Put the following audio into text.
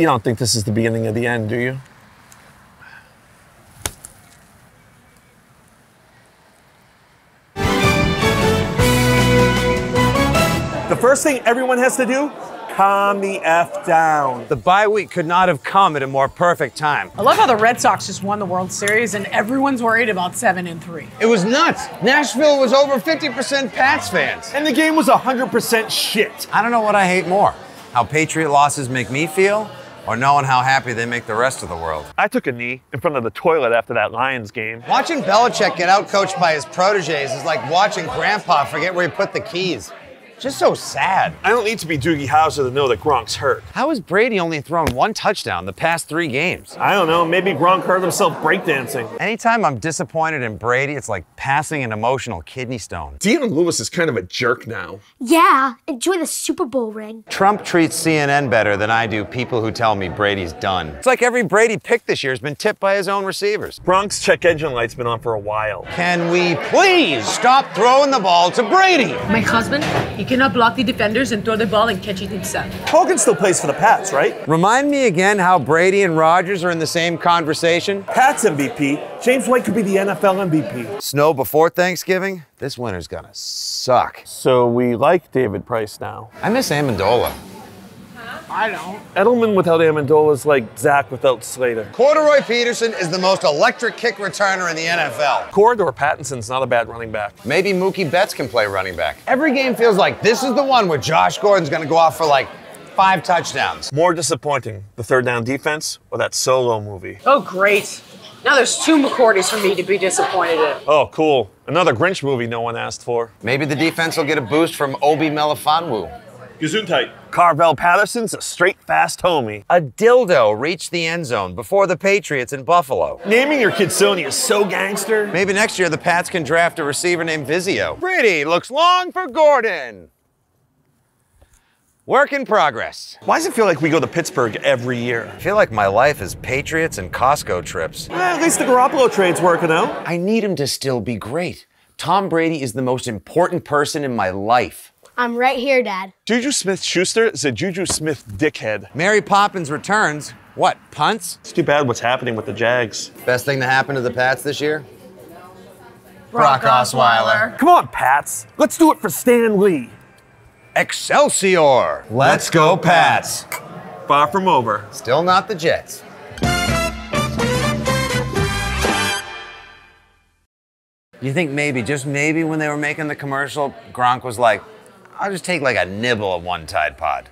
You don't think this is the beginning of the end, do you? The first thing everyone has to do, calm the F down. The bye week could not have come at a more perfect time. I love how the Red Sox just won the World Series and everyone's worried about 7-3. It was nuts. Nashville was over 50% Pats fans. And the game was 100% shit. I don't know what I hate more, how Patriot losses make me feel or knowing how happy they make the rest of the world. I took a knee in front of the toilet after that Lions game. Watching Belichick get outcoached by his proteges is like watching Grandpa forget where he put the keys. Just so sad. I don't need to be Doogie Howser to know that Gronk's hurt. How has Brady only thrown one touchdown the past 3 games? I don't know, maybe Gronk hurt himself breakdancing. Anytime I'm disappointed in Brady, it's like passing an emotional kidney stone. Deanna Lewis is kind of a jerk now. Yeah, enjoy the Super Bowl ring. Trump treats CNN better than I do people who tell me Brady's done. It's like every Brady pick this year has been tipped by his own receivers. Gronk's check engine light's been on for a while. Can we please stop throwing the ball to Brady? My husband, he cannot block the defenders and throw the ball and catch it himself. Hogan still plays for the Pats, right? Remind me again how Brady and Rogers are in the same conversation. Pats MVP. James White could be the NFL MVP. Snow before Thanksgiving? This winter's gonna suck. So we like David Price now. I miss Amendola. Huh? I don't. Edelman without Amendola is like Zach without Slater. Cordarrelle Peterson is the most electric kick returner in the NFL. Cordarrelle Pattinson's not a bad running back. Maybe Mookie Betts can play running back. Every game feels like this is the one where Josh Gordon's gonna go off for like 5 touchdowns. More disappointing, the third down defense or that Solo movie? Oh, great. Now there's 2 McCourtys for me to be disappointed in. Oh, cool. Another Grinch movie no one asked for. Maybe the defense will get a boost from Obi Melifanwu. Gesundheit. Carvel Patterson's a straight, fast homie. A dildo reached the end zone before the Patriots in Buffalo. Naming your kid Sony is so gangster. Maybe next year the Pats can draft a receiver named Vizio. Brady looks long for Gordon. Work in progress. Why does it feel like we go to Pittsburgh every year? I feel like my life is Patriots and Costco trips. Well, at least the Garoppolo trade's working out. I need him to still be great. Tom Brady is the most important person in my life. I'm right here, Dad. Juju Smith-Schuster is a Juju Smith dickhead. Mary Poppins returns. What, punts? It's too bad what's happening with the Jags. Best thing to happen to the Pats this year? Brock Osweiler. Come on, Pats. Let's do it for Stan Lee. Excelsior. Let's go, Pats. Far from over. Still not the Jets. You think maybe, just maybe, when they were making the commercial, Gronk was like, I'll just take like a nibble of one Tide Pod.